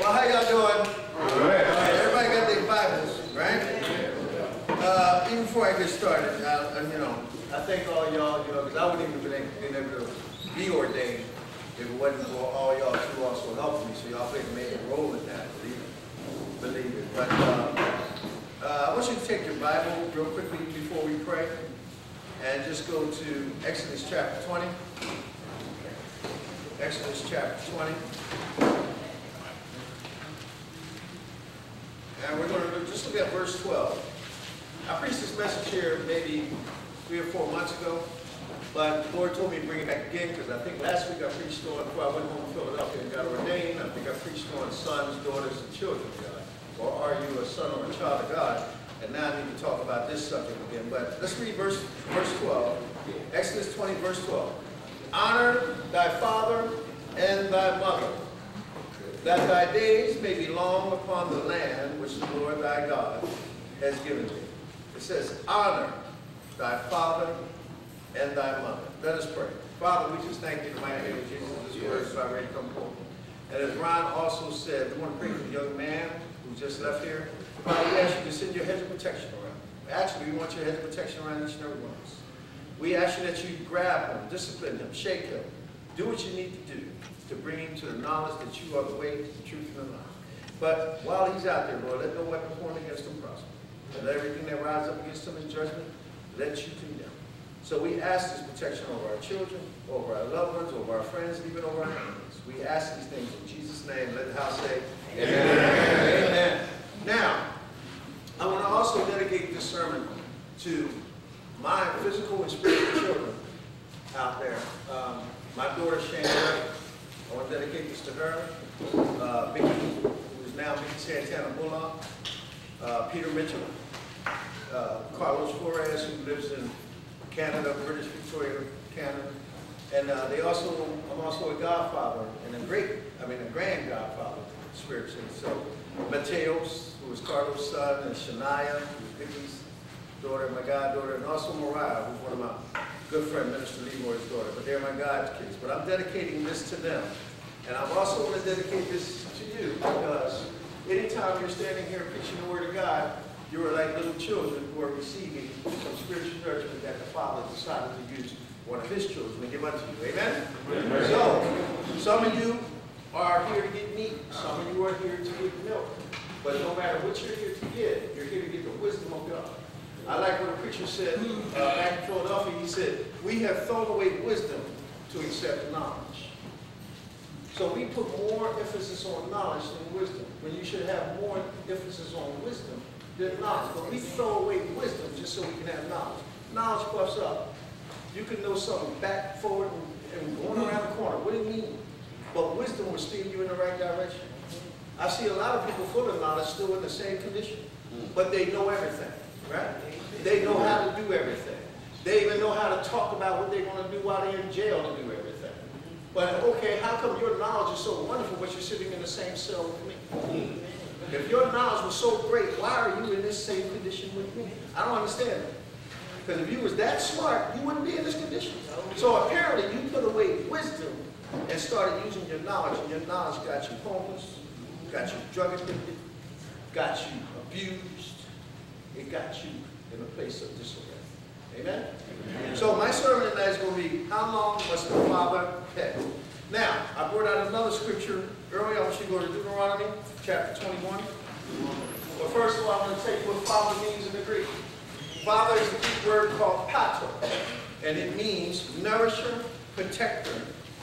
Well, how y'all doing? All right. Everybody got their Bibles, right? Even before I get started, I thank all y'all, because I wouldn't even have been able to be ordained if it wasn't for all y'all who also helped me. So y'all played a major role in that, believe it. But I want you to take your Bible real quickly before we pray, and just go to Exodus chapter 20. Exodus chapter 20. And we're going to just look at verse 12. I preached this message here maybe 3 or 4 months ago, but the Lord told me to bring it back again because I think last week I preached on, before I went home to Philadelphia and got ordained, I think I preached on sons, daughters, and children of God. Or are you a son or a child of God? And now I need to talk about this subject again. But let's read verse 12. Exodus 20, verse 12. Honor thy father and thy mother, that thy days may be long upon the land which the Lord thy God has given thee. It says, honor thy father and thy mother. Let us pray. Father, we just thank you in the mighty name of Jesus. This word is already come forth. And as Ron also said, we want to pray for the young man who just left here. Father, we ask you to send your hedge of protection around. Actually, we want your hedge of protection around each and every one of us. We ask you that you grab him, discipline him, shake him. Do what you need to do to bring him to the knowledge that you are the way, the truth, and the life. But while he's out there, Lord, let no weapon formed against him prosper. And let everything that rises up against him in judgment, let you condemn. So we ask this protection over our children, over our loved ones, over our friends, and even over our enemies. We ask these things in Jesus' name. Let the house say, amen. Amen. Amen. Now, I want to also dedicate this sermon to my physical and spiritual children out there. My daughter, Shayna, I want to dedicate this to her. Vicky, who is now Vicky Santana Bullock. Peter Mitchell. Carlos Flores, who lives in Canada, British Victoria, Canada. And I'm also a godfather and a grand godfather spiritually. So Mateos, who is Carlos' son, and Shania, who is Vicky's daughter, my goddaughter, and also Mariah, who's one of my good friend, Minister Leroy's daughter, but they're my God's kids. But I'm dedicating this to them. And I'm also going to dedicate this to you, because anytime you're standing here preaching the Word of God, you are like little children who are receiving some spiritual nurturement that the Father decided to use one of His children to give unto you. Amen? Amen? So, some of you are here to get meat. Some of you are here to get milk. But no matter what you're here to get, you're here to get the wisdom of God. I like what a preacher said back in Philadelphia. He said, we have thrown away wisdom to accept knowledge. So we put more emphasis on knowledge than wisdom, when you should have more emphasis on wisdom than knowledge. But we throw away wisdom just so we can have knowledge. Knowledge puffs up. You can know something back, forward, and going around the corner. What do you mean? But wisdom will steer you in the right direction. I see a lot of people full of knowledge still in the same condition, but they know everything. Right? They know how to do everything. They even know how to talk about what they're going to do while they're in jail to do everything. But okay, how come your knowledge is so wonderful but you're sitting in the same cell with me? If your knowledge was so great, why are you in this same condition with me? I don't understand that. Because if you was that smart, you wouldn't be in this condition. So apparently you put away wisdom and started using your knowledge, and your knowledge got you homeless, got you drug addicted, got you abused. It got you in a place of disorder. Amen? Amen? So my sermon tonight is going to be, how long must the father pet? Now, I brought out another scripture earlier. I want you to go to Deuteronomy chapter 21. But first of all, I'm going to tell you what father means in the Greek. Father is the Greek word called pater, and it means nourisher, protector,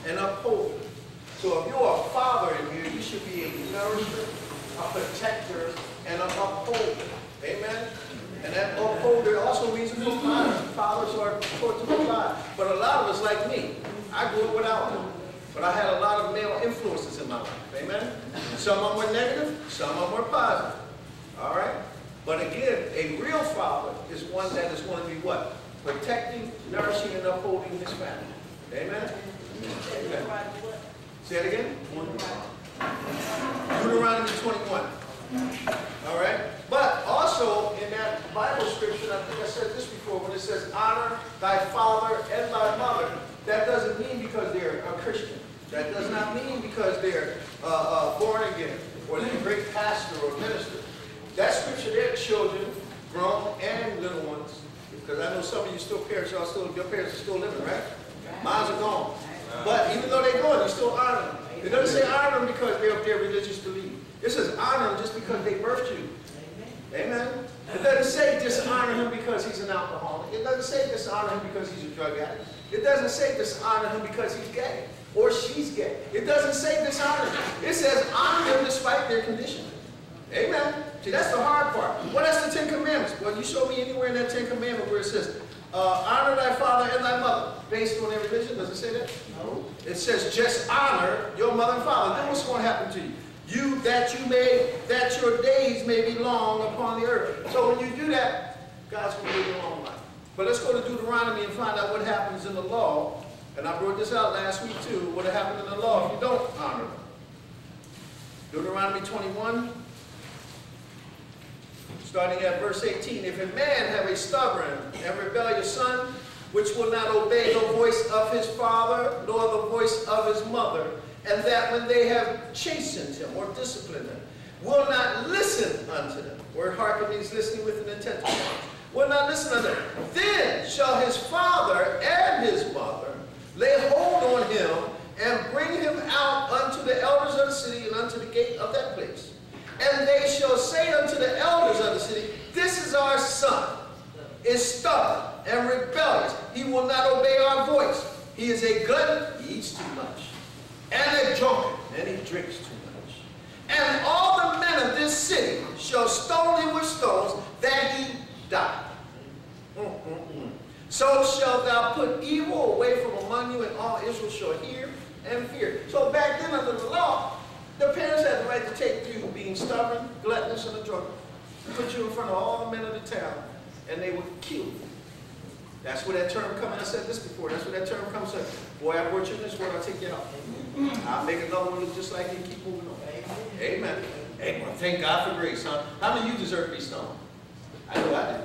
and upholder. So if you're a father in here, you should be a nourisher, a protector, and an upholder. Amen? And that upholder also means a provider. Fathers are taught to provide. But a lot of us, like me, I grew up without them. But I had a lot of male influences in my life. Amen? Some of them were negative, some of them were positive. All right? But again, a real father is one that is going to be what? Protecting, nourishing, and upholding his family. Amen? Amen. Say it again? Deuteronomy 21. All right? But also in that Bible scripture, I think I said this before, when it says honor thy father and thy mother, that doesn't mean because they're a Christian. That does not mean because they're born again pastor or a minister. That scripture there, children, grown and little ones, because I know some of you still parents, your parents are still living, right? Mine's are gone. But even though they're gone, you still honor them. It doesn't say honor them because they're of their religious belief. It says honor them just because they birthed you. Amen. It doesn't say dishonor him because he's an alcoholic. It doesn't say dishonor him because he's a drug addict. It doesn't say dishonor him because he's gay or she's gay. It doesn't say dishonor him. It says honor them despite their condition. Amen. See, that's the hard part. Well, that's the Ten Commandments. Well, you show me anywhere in that Ten Commandments where it says, honor thy father and thy mother. Based on their religion, does it say that? No. It says just honor your mother and father. Then what's going to happen to you? That your days may be long upon the earth. So when you do that, God's going to give you a long life. But let's go to Deuteronomy and find out what happens in the law. And I brought this out last week too, what happened in the law if you don't honor them. Deuteronomy 21, starting at verse 18. If a man have a stubborn and rebellious son, which will not obey the voice of his father, nor the voice of his mother, and that when they have chastened him or disciplined him, will not listen unto them. Word hearken means listening with an intent. Will not listen unto them. Then shall his father and his mother lay hold on him and bring him out unto the elders of the city and unto the gate of that place. And they shall say unto the elders of the city, this is our son, is stubborn and rebellious. He will not obey our voice. He is a glutton, he eats too much, and a drunkard, and he drinks too much. And all the men of this city shall stone him with stones, that he die. So shalt thou put evil away from among you, and all Israel shall hear and fear. So back then under the law, the parents had the right to take you being stubborn, gluttonous, and a drunkard, put you in front of all the men of the town, and they would kill you. That's where that term comes. I said this before. That's where that term comes from. Boy, I brought you in this world, I'll take you out. I'll make another one look just like you and keep moving on. Amen. Amen. Thank God for grace, huh? How many of you deserve to be stoned? I know I did.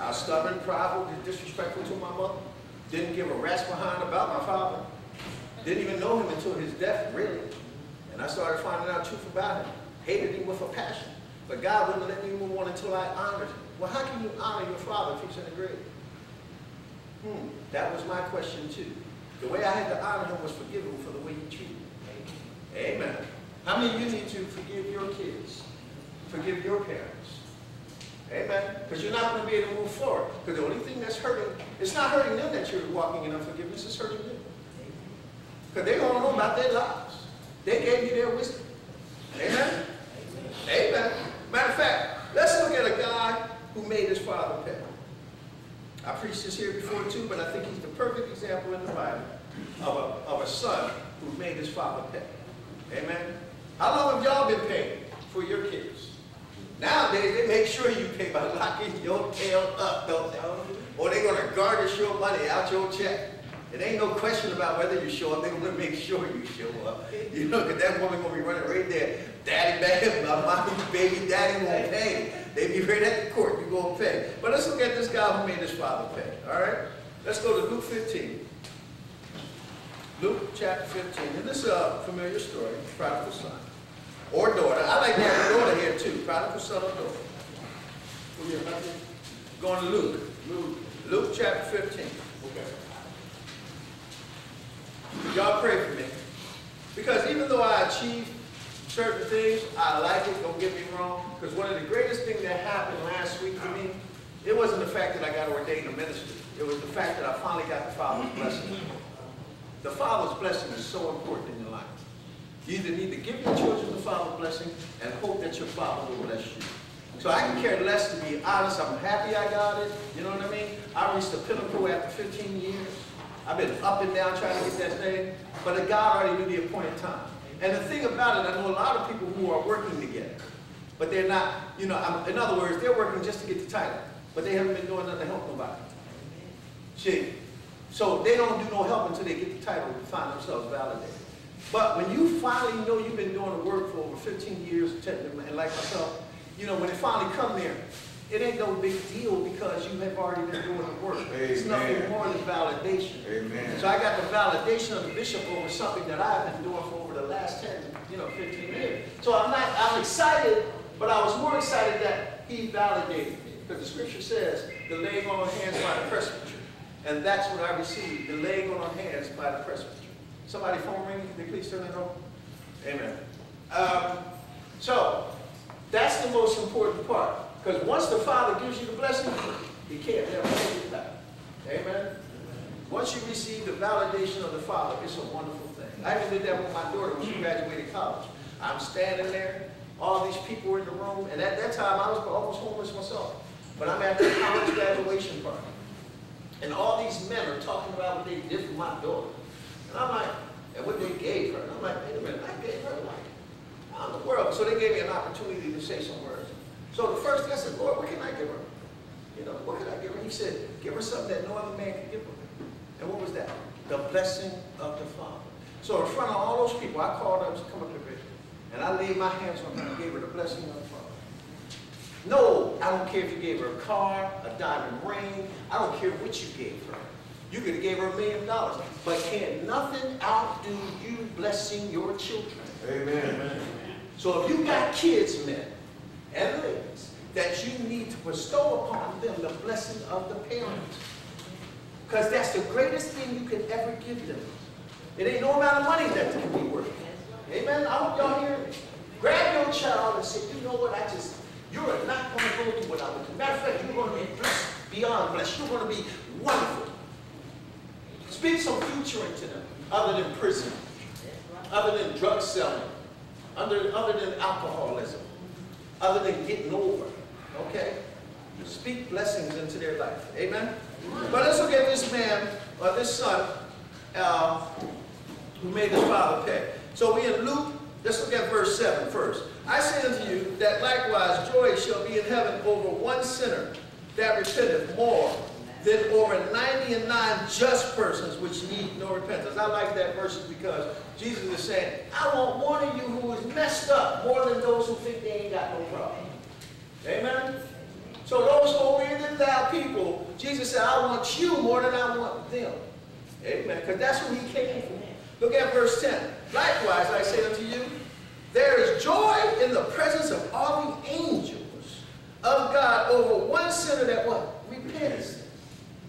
I was stubborn, prideful, disrespectful to my mother. Didn't give a rat's behind about my father. Didn't even know him until his death, really. And I started finding out truth about him. Hated him with a passion. But God wouldn't let me move on until I honored him. Well, how can you honor your father if he's in the grave? That was my question too. The way I had to honor him was forgive him for the way he treated me. Amen. How many of you need to forgive your kids? Forgive your parents? Amen. Because you're not going to be able to move forward. Because the only thing that's hurting, it's not hurting them that you're walking in unforgiveness, it's hurting them. Because they don't know about their lives. They gave you their wisdom. Amen? Amen. Matter of fact, let's look at a guy who made his father pay. I preached this here before too, but I think he's the perfect example in the Bible of a son who made his father pay. Amen? How long have y'all been paying for your kids? Nowadays, they make sure you pay by locking your tail up, don't they? Or they're going to garnish your money out your check. It ain't no question about whether you show up. They're going to make sure you show up. You know, because that woman going to be running right there. Daddy, man, my mommy, baby, daddy won't pay. They be right at the court, you're going to pay. But let's look at this guy who made his father pay, all right? Let's go to Luke 15. Luke chapter 15. And this is a familiar story, prodigal son or daughter. I like that daughter here too, prodigal son or daughter. Going to Luke. Luke chapter 15. Okay. Y'all pray for me. Because even though I achieved certain things, I like it, don't get me wrong, because one of the greatest things that happened last week to me, it wasn't the fact that I got ordained a minister. It was the fact that I finally got the Father's blessing. The Father's blessing is so important in your life. You either need to give your children the Father's blessing and hope that your Father will bless you. So I can care less, to be honest. I'm happy I got it, you know what I mean? I reached a pinnacle after 15 years. I've been up and down trying to get that thing, but God already knew the appointed time. And the thing about it, I know a lot of people who are working together, but they're not, you know, in other words, they're working just to get the title, but they haven't been doing nothing to help nobody. See? So they don't do no help until they get the title and find themselves validated. But when you finally know you've been doing the work for over 15 years, and like myself, you know, when it finally come there, it ain't no big deal because you have already been doing the work. Amen. It's nothing more than validation. Amen. So I got the validation of the bishop over something that I've been doing for over the last 10, 15 years. So I'm excited, but I was more excited that he validated me. Because the scripture says, the laying on of hands by the presbytery. And that's what I received, the laying on of hands by the presbytery. Somebody phone ringing, can they please turn it home? Amen. So, that's the most important part. Because once the Father gives you the blessing, he can't ever take it back. Amen? Once you receive the validation of the Father, it's a wonderful thing. I even did that with my daughter when she graduated college. I'm standing there, all these people were in the room, and at that time I was almost homeless myself. But I'm at the college graduation party. And all these men are talking about what they did for my daughter. And I'm like, and what they gave her. And I'm like, wait a minute, I gave her like, out of the world. So they gave me an opportunity to say some words. So the first thing I said, Lord, what can I give her? You know, what can I give her? He said, give her something that no other man can give her. And what was that? The blessing of the Father. So in front of all those people, I called them to come up to Richmond. And I laid my hands on her and gave her the blessing of the Father. No, I don't care if you gave her a car, a diamond ring. I don't care what you gave her. You could have gave her $1 million. But can nothing outdo you blessing your children? Amen. So if you got kids, men and ladies, that you need to bestow upon them the blessing of the parents. Because that's the greatest thing you could ever give them. It ain't no amount of money that can be worth it. Amen? I hope y'all hear me. Grab your child and say, you know what, you are not going to go through what I would do. Matter of fact, you're going to be blessed beyond blessed. You're going to be wonderful. Speak some future into them, other than prison, other than drug selling, other than alcoholism, other than getting over. Okay? Speak blessings into their life. Amen? But let's look at this man, or this son, who made his father pay. So we in Luke, let's look at verse 7 first. I say unto you that likewise joy shall be in heaven over one sinner that repenteth more than over 99 just persons which need no repentance. I like that verse because Jesus is saying, I want one of you who is messed up more than those who think they ain't got no problem. Amen? So those holy-minded loud people, Jesus said, I want you more than I want them. Amen. Because that's who he came for. Look at verse 10. Likewise, I say unto you, there is joy in the presence of all the angels of God over one sinner that what? Repents.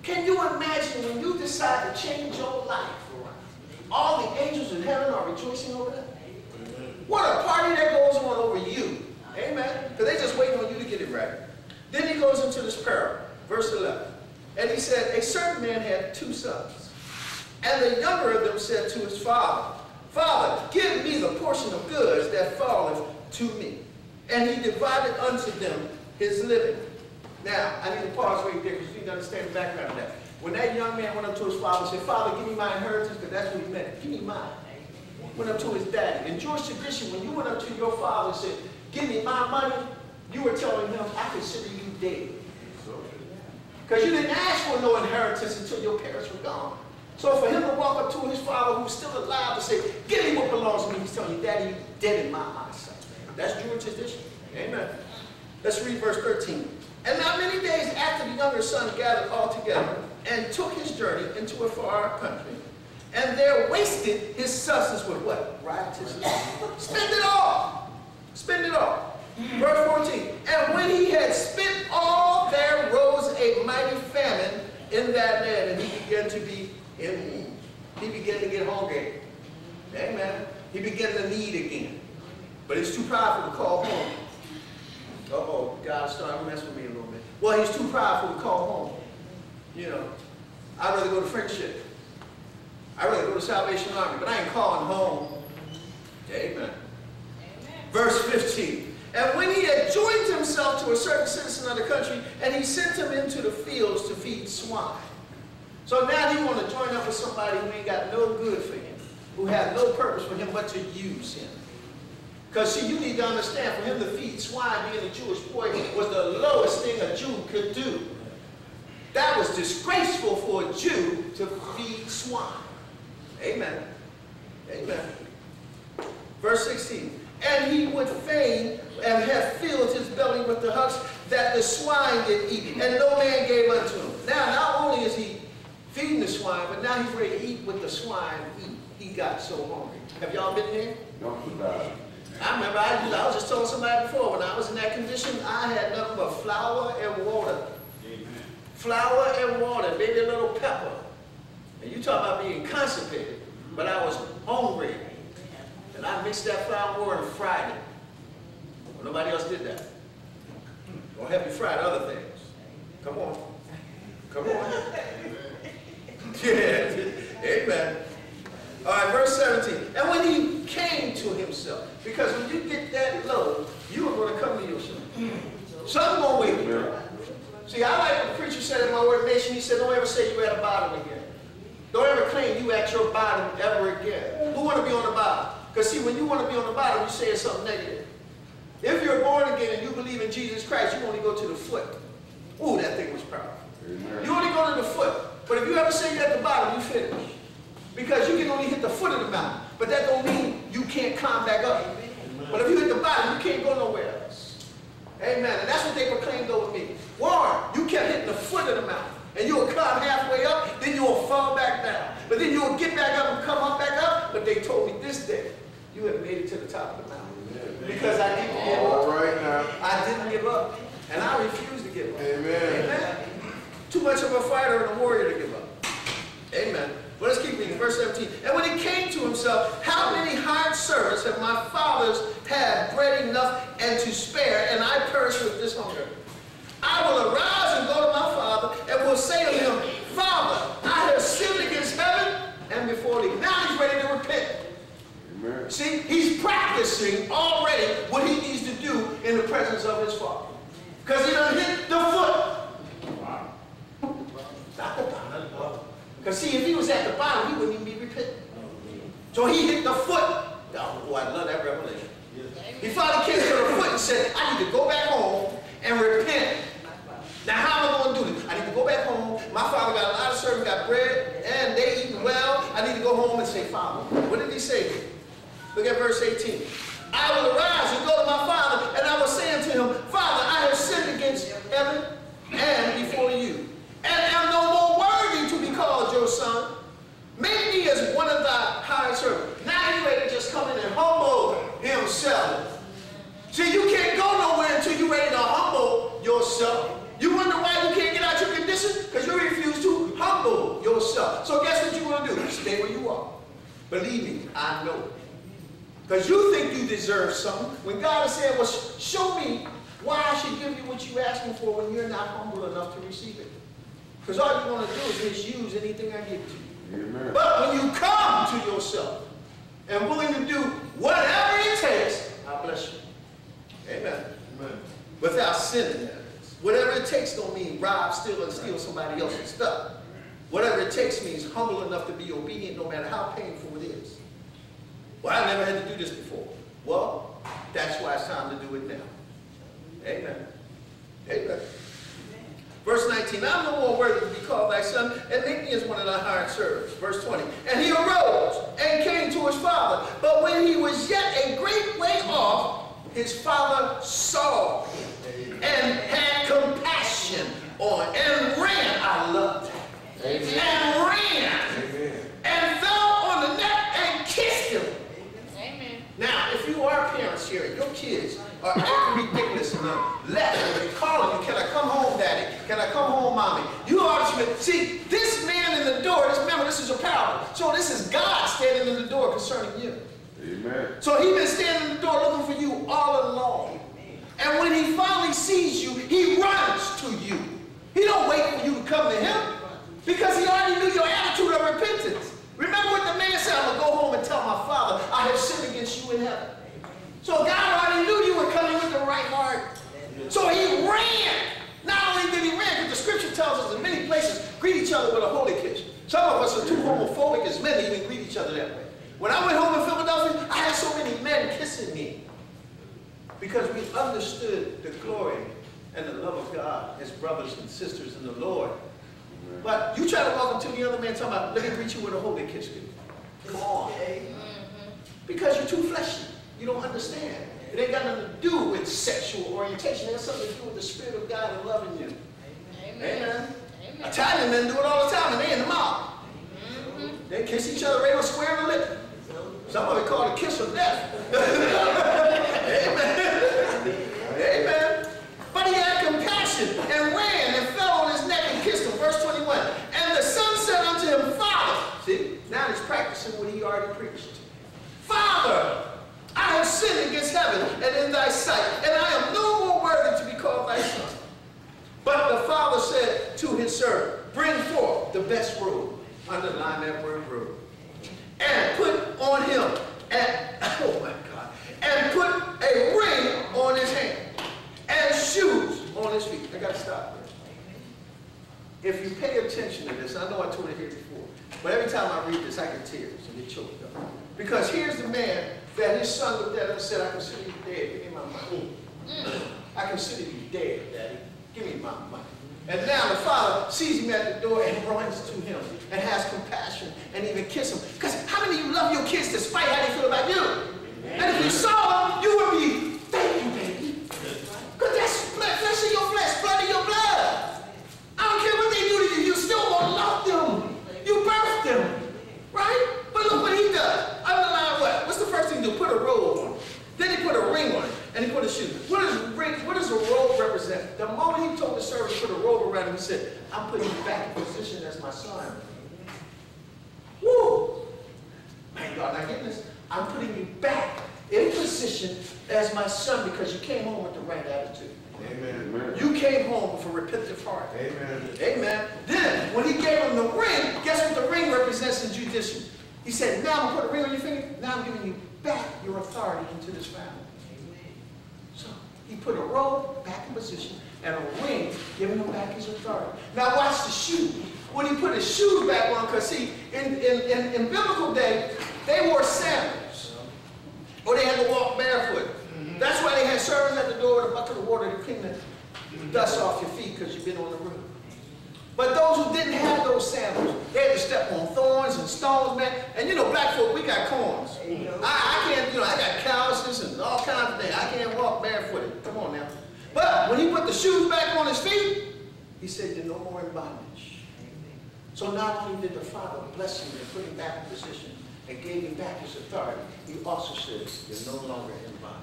Can you imagine when you decide to change your life? All the angels in heaven are rejoicing over that. What a party that goes on over you. Amen. Because they're just waiting on you to get it right. Then he goes into this parable, verse 11. And he said, a certain man had 2 sons. And the younger of them said to his father, Father, give me the portion of goods that falleth to me. And he divided unto them his living. Now, I need to pause right there because you need to understand the background of that. When that young man went up to his father and said, Father, give me my inheritance, because that's what he meant. Give me mine. Went up to his daddy. In Jewish tradition, when you went up to your father and said, give me my money, you were telling him, I consider you dead. Because you didn't ask for no inheritance until your parents were gone. So for him to walk up to his father who's still alive to say, give me what belongs to me, he's telling you, Daddy, you dead in my eyesight. That's Jewish tradition. Amen. Let's read verse 13. And not many days after the younger son gathered all together and took his journey into a far country, and there wasted his substance with what? Righteousness. Spend it all. Spend it all. Verse 14, and when he had spent all, there rose a mighty famine in that land, and he began to be in need. He began to get hungry. Amen. He began to need again. But he's too prideful to call home. Uh-oh, God started messing with me a little bit. Well, he's too prideful to call home. You know, I'd rather go to Friendship. I'd rather go to Salvation Army, but I ain't calling home. Amen. Verse 15. And when he had joined himself to a certain citizen of the country, and he sent him into the fields to feed swine. So now he want to join up with somebody who ain't got no good for him, who had no purpose for him but to use him. Because see, you need to understand, for him to feed swine, being a Jewish boy, was the lowest thing a Jew could do. That was disgraceful for a Jew to feed swine. Amen. Amen. Verse 16. And he would fain and have filled his belly with the husks that the swine did eat, and no man gave unto him. Now, not only is he feeding the swine, but now he's ready to eat what the swine eat. He got so hungry. Have y'all been there? No. I remember I was just telling somebody before, when I was in that condition, I had nothing but flour and water. Amen. Flour and water, maybe a little pepper. And you talk about being constipated, but I was hungry. And I mixed that flour and water and fried it. Well, nobody else did that. Don't help you fry other things. Come on. Come on. Yeah. Amen. All right, verse 17. And when he came to himself, because when you get that low, you are going to come to yourself. Something's going to wake you up. See, I like what the preacher said in my word nation. He said, don't ever say you're at a bottom again. Don't ever claim you at your bottom ever again. Who want to be on the bottom? Because see, when you want to be on the bottom, you're saying something negative. If you're born again and you believe in Jesus Christ, you only go to the foot. Ooh, that thing was powerful. You only go to the foot. But if you ever say you're at the bottom, you finish. Because you can only hit the foot of the mountain. But that don't mean you can't climb back up. Amen. But if you hit the bottom, you can't go nowhere else. Amen. And that's what they proclaimed over me. Warren, you kept hitting the foot of the mountain. And you'll climb halfway up, then you'll fall back down. But then you'll get back up and come up back up. But they told me this day, you have made it to the top of the mountain. Amen. Because I didn't give up. All right now. I didn't give up. And I refuse to give up. Amen. Amen. Too much of a fighter and a warrior to give up. Amen. But let's keep reading. Verse 17. And when he came to himself, how many hired servants have my fathers had bread enough and to spare, and I perish with this hunger? I will arise and go to my father, and will say to him, Father, I have sinned against heaven and before thee. Now he's ready to repent. Amen. See, he's practicing already what he needs to do in the presence of his father. Because he done hit the foot. Not the bottom. Because see, if he was at the bottom, he wouldn't even be repentant. So he hit the foot. Oh, I love that revelation. He finally came to the foot and said, I need to go back home and repent. Now how am I going to do this? I need to go back home. My father got a lot of servants, got bread, and they eat well. I need to go home and say, Father. What did he say? Look at verse 18. I will arise and go to my father, and I will say unto him, Father, I have sinned against heaven and before you, and am no more worthy to be called your son. Make me as one of thy hired servants. Now he's ready to just come in and humble himself. See, you can't go nowhere until you're ready to humble yourself. You wonder why you can't get out your condition? Because you refuse to humble yourself. So guess what you want to do? Stay where you are. Believe me, I know it. Because you think you deserve something. When God is saying, well, show me why I should give you what you're asking for when you're not humble enough to receive it. Because all you want to do is misuse anything I give to you. Amen. But when you come to yourself and willing to do whatever it takes, I bless you. Amen. Amen. Without sinning, whatever it takes don't mean rob, steal, and steal somebody else's stuff. Whatever it takes means humble enough to be obedient no matter how painful it is. Well, I never had to do this before. Well, that's why it's time to do it now. Amen. Amen. Verse 19, I'm no more worthy to be called thy son, and make me as one of thy hired servants. Verse 20, and he arose and came to his father. But when he was yet a great way off, his father saw him, and had compassion on him, and ran. I love that. Amen. And ran. Amen. And fell on the neck and kissed him. Amen. Now, if you are parents here, your kids are acting ridiculous enough. They're calling you, can I come home, daddy? Can I come home, mommy? You are, see, this man in the door, remember, this is a parable. So this is God standing in the door concerning you. Amen. So he's been standing in the door looking for you all along. Amen. And when he finally sees you, he runs to you. He don't wait for you to come to him because he already knew your attitude of repentance. Remember what the man said, I'm going to go home and tell my father, I have sinned against you in heaven. So God already knew you were coming with the right heart. So he ran. Not only did he ran, because the scripture tells us in many places, greet each other with a holy kiss. Some of us are too homophobic as men to even greet each other that way. When I went home in Philadelphia, I had so many men kissing me because we understood the glory and the love of God as brothers and sisters in the Lord. But you try to walk up to the other man talking about, let me greet you with a holy kiss. Come on. Because you're too fleshy. You don't understand. It ain't got nothing to do with sexual orientation. It has something to do with the Spirit of God and loving you. Amen. Amen. Amen. Italian men do it all the time, and they in the mob. They kiss each other right on square on the lip. Some of it called a kiss of death. serve. Bring forth the best robe. Underline that word robe. And put on him, and put a ring on his hand and shoes on his feet. I got to stop there. If you pay attention to this, I know I told it here before, but every time I read this, I get tears and get choked up. Because here's the man that his son looked at him and said, I consider you dead. Give me my money. I consider you dead, Daddy. Give me my money. And now the father sees him at the door and runs to him and has compassion and even kiss him. Because how many of you love your kids despite how they feel about you? Amen. And if you saw them, you would be, thank you, baby. Because that's flesh of your flesh, blood of your blood. I don't care what they do to you, you still won't love them. You birthed them, right? But look what he does. Underline what? What's the first thing you do? Put a robe on. Then he put a ring on it, and he put a shoe. What does a robe represent? The moment he told the servant to put a robe around him, he said, I'm putting you back in position as my son. Woo! Man, y'all not getting this. I'm putting you back in position as my son because you came home with the right attitude. Amen. Amen. You came home with a repentant heart. Amen. Amen. Then, when he gave him the ring, guess what the ring represents in judicial? He said, now I'm going to put a ring on your finger. Now I'm giving you back your authority into this family. Amen. So he put a robe back in position and a ring giving him back his authority. Now watch the shoe. When he put his shoes back on, because see, in biblical day, they wore sandals. Or they had to walk barefoot. Mm-hmm. That's why they had servants at the door with a bucket of water to clean the dust off your feet because you've been on the roof. But those who didn't have those sandals, they had to step on thorns and stones, man. And you know, black folk, we got corns. I can't, you know, I got calluses and all kinds of things. I can't walk barefooted. Come on now. But when he put the shoes back on his feet, he said, you're no more in bondage. Amen. So not only did the Father bless him and put him back in position and gave him back his authority, he also said, you're no longer in bondage.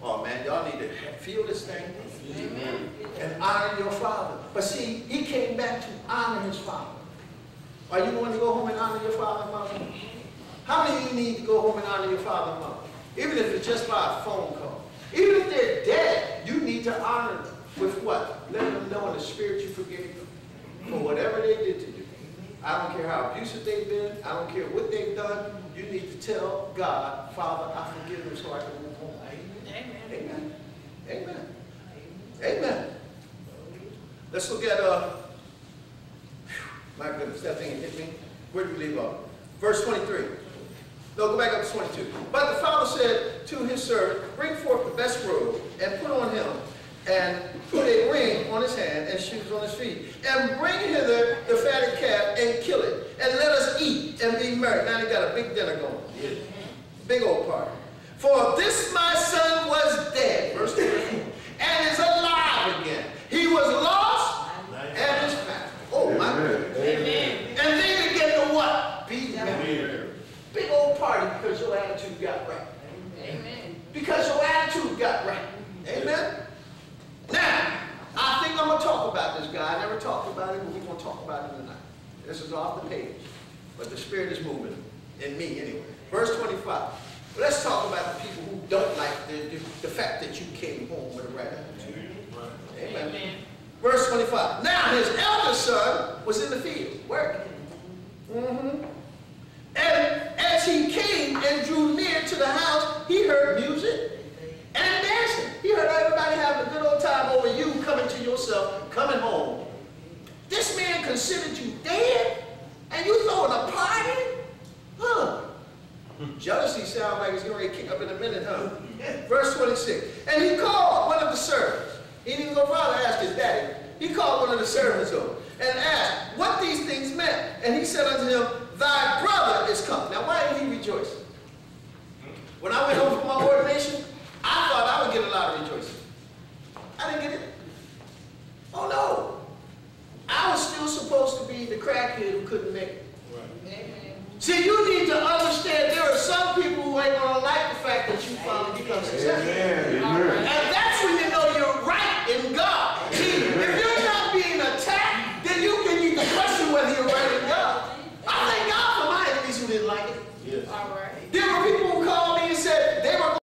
Oh man, y'all need to feel this thing. Amen. And honor your father. But see, he came back to honor his father. Are you going to go home and honor your father and mother? How many of you need to go home and honor your father and mother? Even if it's just by a phone call. Even if they're dead, you need to honor them. With what? Letting them know in the spirit you forgive them. For whatever they did to you. I don't care how abusive they've been. I don't care what they've done. You need to tell God, Father, I forgive them so I can move on. Amen. Amen. Amen. Let's look at, my goodness, that thing hit me. Where do we leave off? Verse 23. No, go back up to 22. But the father said to his servant, bring forth the best robe and put on him, and put a ring on his hand and shoes on his feet, and bring hither the fatted calf and kill it, and let us eat and be merry. Now they got a big dinner going. Yeah. Big old party. For this my son was dead, verse 24, and is alive again. He was lost and is found. Oh, my goodness. Amen. And then again to what? Be merry. Big old party because your attitude got right. Amen. Because your attitude got right. Amen. Now, I think I'm going to talk about this guy. I never talked about him, but we're going to talk about him tonight. This is off the page, but the Spirit is moving in me anyway. Verse 25. Let's talk about the people who don't like the fact that you came home with a right attitude. Amen. Amen. Verse 25. Now his elder son was in the field working. Mm-hmm. And as he came and drew near to the house, he heard music and dancing. He heard everybody having a good old time over you coming to yourself, coming home. This man considered you dead and you throwing a party? Huh. Jealousy sounds like it's going to kick up in a minute, huh? Verse 26. And he called one of the servants. He didn't go father asked his daddy. He called one of the servants over and asked what these things meant. And he said unto him, thy brother is come. Now why did he rejoice? When I went home from my ordination, I thought I would get a lot of rejoicing. I didn't get it. Oh no. I was still supposed to be the crackhead who couldn't make it. See, you need to understand there are some people who ain't going to like the fact that you finally become successful. Amen. And that's when you know you're right in God. Amen. See, if you're not being attacked, then you can even question whether you're right in God. I thank God for my enemies who didn't like it. Yes. All right. Then